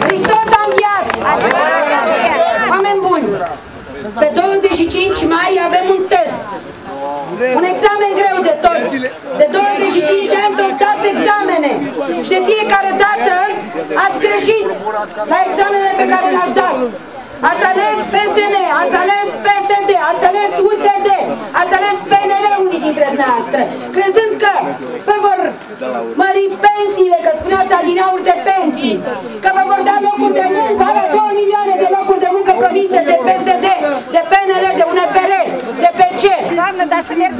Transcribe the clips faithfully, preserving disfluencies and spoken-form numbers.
Hristos a înviat! Oameni buni! Pe douăzeci și cinci mai avem un test. Un examen greu de tot. De douăzeci și cinci de ani tot dați examene. Și de fiecare dată ați greșit la examenele pe care le-ați dat. Ați ales P S N, ați ales P S D, ați ales U S D, ați ales P N L unii dintre noastre, crezând că vă vor mări pensiile, că spuneați alineauri de pensii, că vă vor da locuri de muncă, avea două milioane de locuri de muncă promise de P S D, de P N L, de U N P R, de P C.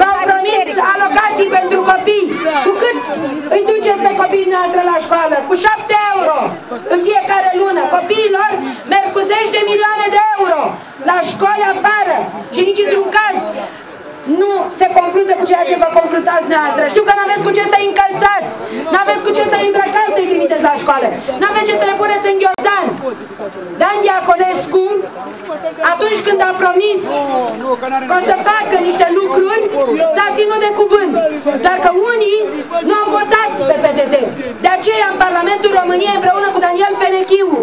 V-au promis alocații pentru copii, cu cât îi duceți pe copiii noastre la școală, cu șapte euro în fiecare lună. Copiilor merg cu zece milioane de euro la școală afară și nici într-un caz nu se confruntă cu ceea ce vă confruntați noastră. Știu că n-aveți cu ce să-i încălțați, n-aveți cu ce să-i îmbrăcați, să-i trimiteți la școală, n-aveți ce să le puneți în ghiozdan. Dan Diaconescu, atunci când a promis că o să facă niște lucruri, s-a ținut de cuvânt, dar că unii nu au votat pe P D D. De aceea, în Parlamentul României, împreună cu Daniel Penechimu,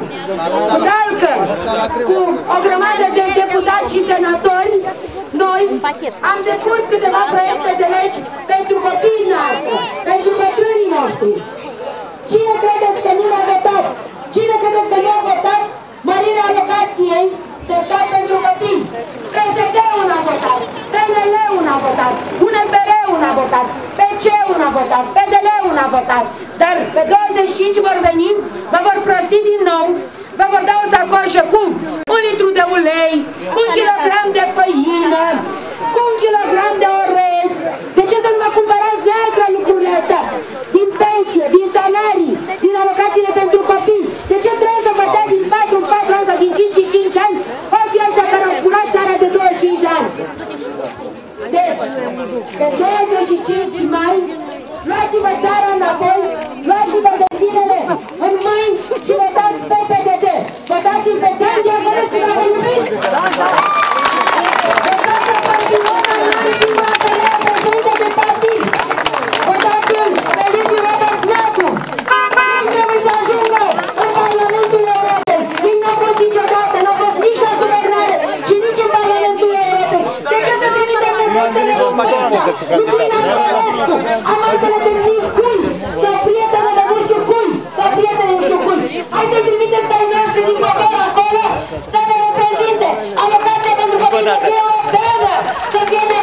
cu Dalcă, cu o grămadă de deputați și senatori, noi am depus câteva proiecte de legi pentru copiii noștri, pentru bătrânii noștri. Cine credeți că nu l-a votat? Cine credeți că nu a votat mărirea alocației de stat pentru copii? P S D-ul n-a votat, P N L-ul n-a votat, U N P R-ul n-a votat, P C-ul n-a votat, P D L-ul n-a votat. Dar pe douăzeci și cinci vor veni, vă vor prosti din nou, vă vor da o sacoșă cu un litru de ulei, cu un kilogram de făină, cu un kilogram de orez. De ce să nu mă cumpărați neagră lucrurile astea? Din pensie, din salarii, din alocațiile pentru copii. De ce trebuie să vă dea din patru în patru ani sau din cinci în cinci ani ochii ăștia care au furat țara de douăzeci și cinci de ani? Deci, pe douăzeci și cinci mai, luați-vă țara înapoi, luați-vă destinele în mâini și votați pe P D D. Votați-l pe Dan Diaconescu, dacă îl iubiți! Am mai întâlnit cui? Sau prietene de nu știu cui? Sau prietene nu știu cui? Hai să-i trimitem pe noștri din Băbăr acolo să ne reprezinte. Alocația pentru copii să fie europeană, să fie de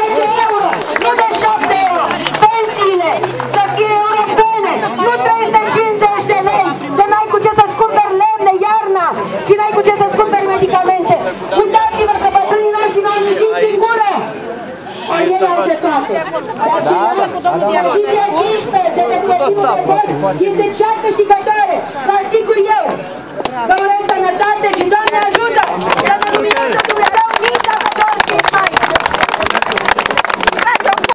zece euro, nu de șapte euro. Pensiile să fie europene, nu trei sute cincizeci de lei, că n-ai cu ce să-ți cumperi lemne iarna și n-ai cu ce să-ți cumperi medicamente. Uitați-vă că bătrânii noștri n-au ieșit din gură. Ele au de toate. De aceea, partidea cincisprezece de deputații este cea câștigătoare. Vă asigur eu.